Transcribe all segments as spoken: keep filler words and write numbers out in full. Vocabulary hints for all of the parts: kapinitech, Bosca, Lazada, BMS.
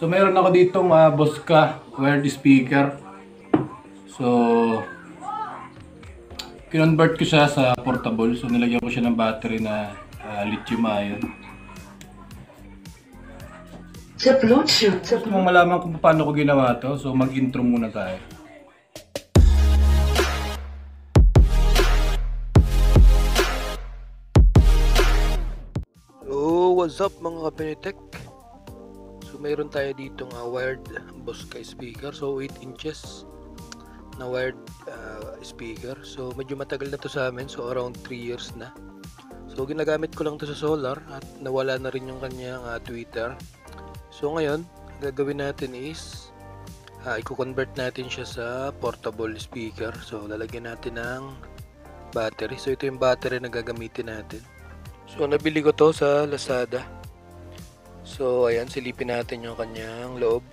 So meron ako ditong uh, Bosca wired speaker. So kinonvert ko siya sa portable. So nilagyan ko siya ng battery na uh, lithium ion. Sa Bluetooth. So kung malaman kung paano ko ginawa to, so mag-intro muna tayo. Oh, what's up mga kapinitech? So mayroon tayo ditong uh, wired Bosca speaker. So eight inches. Na wired uh, speaker. So medyo matagal na to sa amin, so around three years na. So ginagamit ko lang to sa solar at nawala na rin yung kanyang uh, Twitter. So ngayon, ang gagawin natin is uh, i-convert natin siya sa portable speaker. So lalagyan natin ng battery. So ito yung battery na gagamitin natin. So nabili ko to sa Lazada. So ayan, silipin natin yung kanyang loob.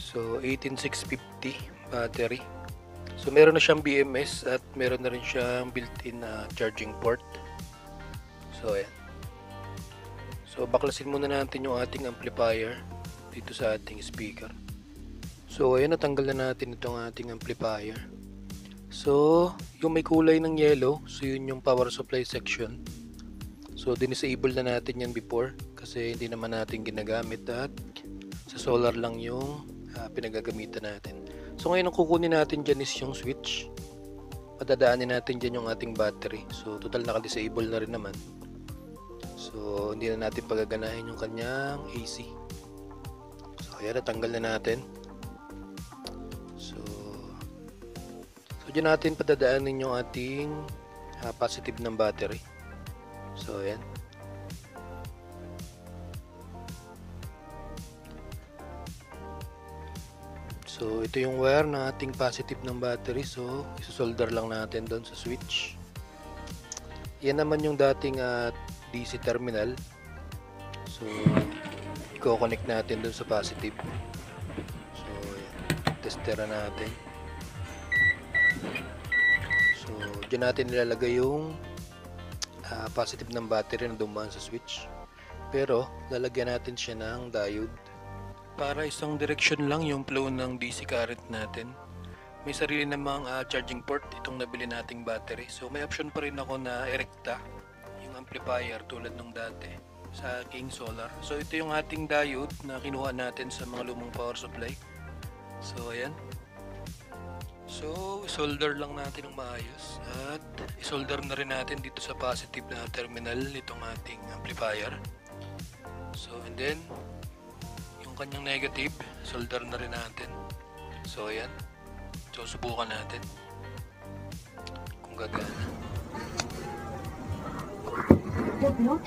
So eighteen six fifty battery. So meron na siyang B M S at meron na rin siyang built-in na uh, charging port. So ayan. So baklasin muna natin yung ating amplifier dito sa ating speaker. So ayan, natanggal na natin itong ating amplifier. So yung may kulay ng yellow, so yun yung power supply section. So dinisable na natin yan before kasi hindi naman natin ginagamit at sa solar lang yung Uh, pinagagamitan natin. So ngayon ang kukunin natin dyan is yung switch. Padadaanin natin dyan yung ating battery. So total naka-disable na rin naman. So hindi na natin pagaganahin yung kanyang A C. So ayan, natanggal na natin. So So dyan natin padadaanin yung ating uh, positive ng battery. So ayan. So ito yung wire na ating positive ng battery. So isosolder lang natin doon sa switch. Yan naman yung dating at uh, D C terminal. So i-connect natin doon sa positive. So yan, testera natin. So dyan natin nilalagay yung uh, positive ng battery na dumaan sa switch. Pero lalagyan natin siya ng diode. Para isang direksyon lang yung flow ng D C current natin. May sarili namang uh, charging port itong nabili nating battery. So may option pa rin ako na erekta yung amplifier tulad nung dati sa King Solar. So ito yung ating diode na kinuha natin sa mga lumang power supply. So ayan. So isolder lang natin ng maayos at isolder na rin natin dito sa positive na terminal itong ating amplifier. So and then kanyang negative, solder na rin natin. So ayan. So subukan natin kung gagana.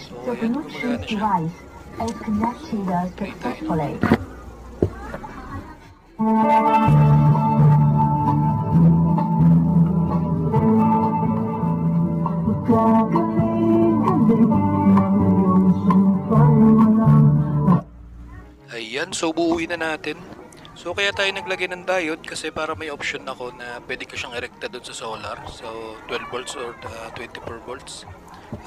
So ayan, kung magana siya. Okay, tayo. So buuin na natin. So kaya tayo naglagay ng diode kasi para may option ako na pwede ko siyang erekta doon sa solar. So twelve volts or uh, twenty-four volts.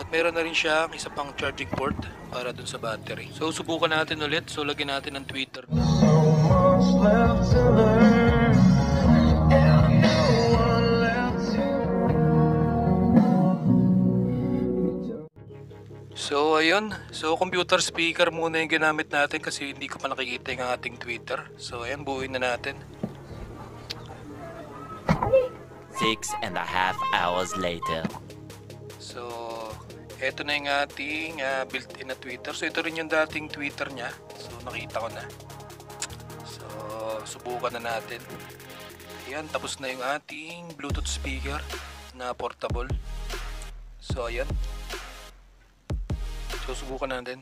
At meron na rin siyang isa pang charging port para doon sa battery. So subukan natin ulit. So lagyan natin ng tweeter. So ayun, so computer speaker muna yung ginamit natin kasi hindi ko pa nakikita yung ating Twitter. So ayan, buuin na natin. Six and a half hours later. So eto na yung ating uh, built-in na Twitter. So ito rin yung dating Twitter niya. So nakita ko na. So subukan na natin. Ayan, tapos na yung ating Bluetooth speaker na portable. So ayan. So subukan natin.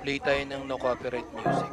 Play tayo ng no copyright music.